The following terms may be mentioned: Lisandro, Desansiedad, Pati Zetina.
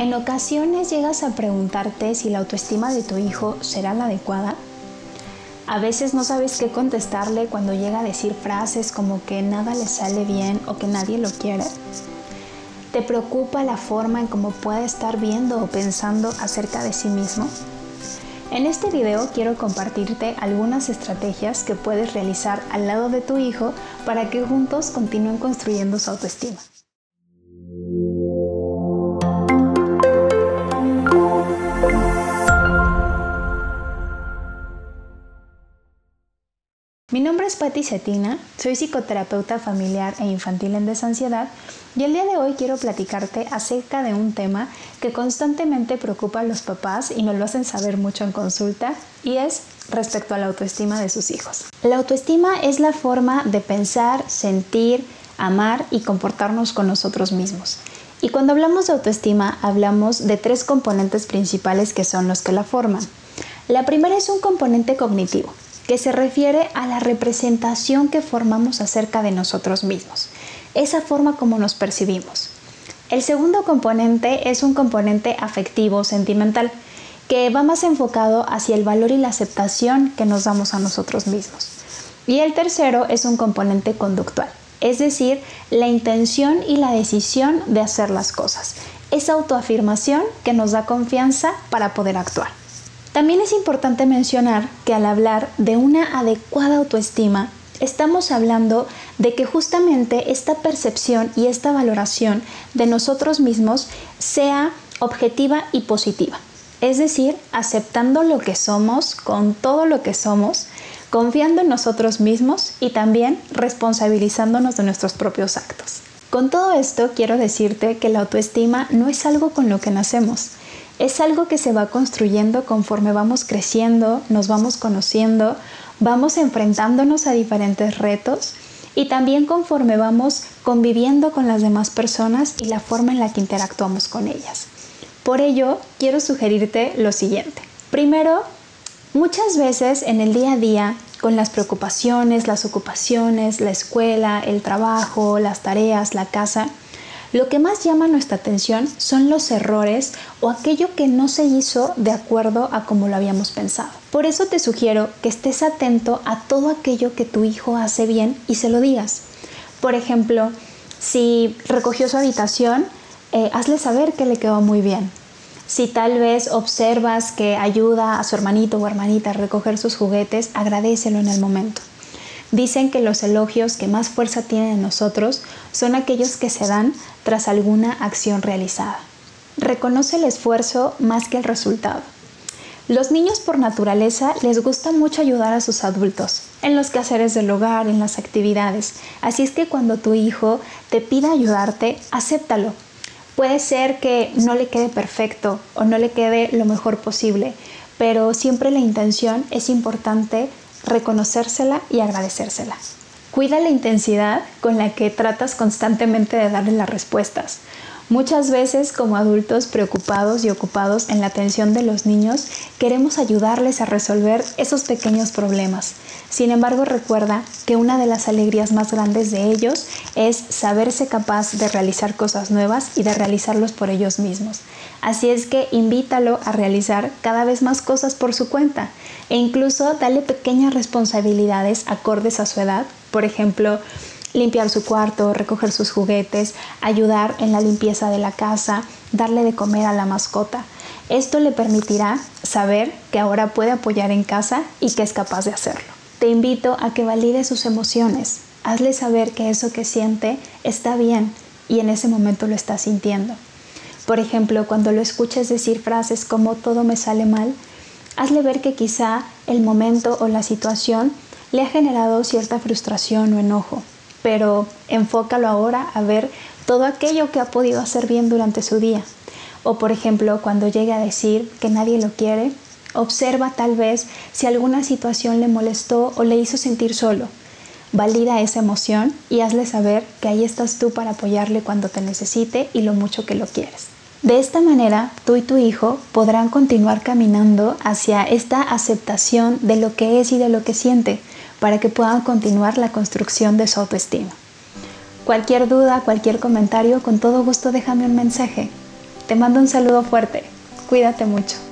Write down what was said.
En ocasiones llegas a preguntarte si la autoestima de tu hijo será la adecuada. A veces no sabes qué contestarle cuando llega a decir frases como que nada le sale bien o que nadie lo quiere. ¿Te preocupa la forma en cómo puede estar viendo o pensando acerca de sí mismo? En este video quiero compartirte algunas estrategias que puedes realizar al lado de tu hijo para que juntos continúen construyendo su autoestima. Mi nombre es Pati Zetina, soy psicoterapeuta familiar e infantil en Desansiedad y el día de hoy quiero platicarte acerca de un tema que constantemente preocupa a los papás y nos lo hacen saber mucho en consulta y es respecto a la autoestima de sus hijos. La autoestima es la forma de pensar, sentir, amar y comportarnos con nosotros mismos. Y cuando hablamos de autoestima hablamos de tres componentes principales que son los que la forman. La primera es un componente cognitivo, que se refiere a la representación que formamos acerca de nosotros mismos, esa forma como nos percibimos. El segundo componente es un componente afectivo, sentimental, que va más enfocado hacia el valor y la aceptación que nos damos a nosotros mismos. Y el tercero es un componente conductual, es decir, la intención y la decisión de hacer las cosas, esa autoafirmación que nos da confianza para poder actuar. También es importante mencionar que al hablar de una adecuada autoestima, estamos hablando de que justamente esta percepción y esta valoración de nosotros mismos sea objetiva y positiva. Es decir, aceptando lo que somos, con todo lo que somos, confiando en nosotros mismos y también responsabilizándonos de nuestros propios actos. Con todo esto quiero decirte que la autoestima no es algo con lo que nacemos. Es algo que se va construyendo conforme vamos creciendo, nos vamos conociendo, vamos enfrentándonos a diferentes retos y también conforme vamos conviviendo con las demás personas y la forma en la que interactuamos con ellas. Por ello, quiero sugerirte lo siguiente. Primero, muchas veces en el día a día, con las preocupaciones, las ocupaciones, la escuela, el trabajo, las tareas, la casa, lo que más llama nuestra atención son los errores o aquello que no se hizo de acuerdo a como lo habíamos pensado. Por eso te sugiero que estés atento a todo aquello que tu hijo hace bien y se lo digas. Por ejemplo, si recogió su habitación, hazle saber que le quedó muy bien. Si tal vez observas que ayuda a su hermanito o hermanita a recoger sus juguetes, agradécelo en el momento. Dicen que los elogios que más fuerza tienen en nosotros son aquellos que se dan tras alguna acción realizada. Reconoce el esfuerzo más que el resultado. Los niños por naturaleza les gusta mucho ayudar a sus adultos, en los quehaceres del hogar, en las actividades. Así es que cuando tu hijo te pida ayudarte, acéptalo. Puede ser que no le quede perfecto o no le quede lo mejor posible, pero siempre la intención es importante reconocérsela y agradecérsela. Cuida la intensidad con la que tratas constantemente de darle las respuestas. Muchas veces, como adultos preocupados y ocupados en la atención de los niños, queremos ayudarles a resolver esos pequeños problemas. Sin embargo, recuerda que una de las alegrías más grandes de ellos es saberse capaz de realizar cosas nuevas y de realizarlos por ellos mismos. Así es que invítalo a realizar cada vez más cosas por su cuenta e incluso dale pequeñas responsabilidades acordes a su edad. Por ejemplo, limpiar su cuarto, recoger sus juguetes, ayudar en la limpieza de la casa, darle de comer a la mascota. Esto le permitirá saber que ahora puede apoyar en casa y que es capaz de hacerlo. Te invito a que valide sus emociones. Hazle saber que eso que siente está bien y en ese momento lo está sintiendo. Por ejemplo, cuando lo escuches decir frases como todo me sale mal, hazle ver que quizá el momento o la situación le ha generado cierta frustración o enojo. Pero enfócalo ahora a ver todo aquello que ha podido hacer bien durante su día. O por ejemplo, cuando llegue a decir que nadie lo quiere, observa tal vez si alguna situación le molestó o le hizo sentir solo. Valida esa emoción y hazle saber que ahí estás tú para apoyarle cuando te necesite y lo mucho que lo quieres. De esta manera, tú y tu hijo podrán continuar caminando hacia esta aceptación de lo que es y de lo que siente, para que puedan continuar la construcción de su autoestima. Cualquier duda, cualquier comentario, con todo gusto déjame un mensaje. Te mando un saludo fuerte. Cuídate mucho.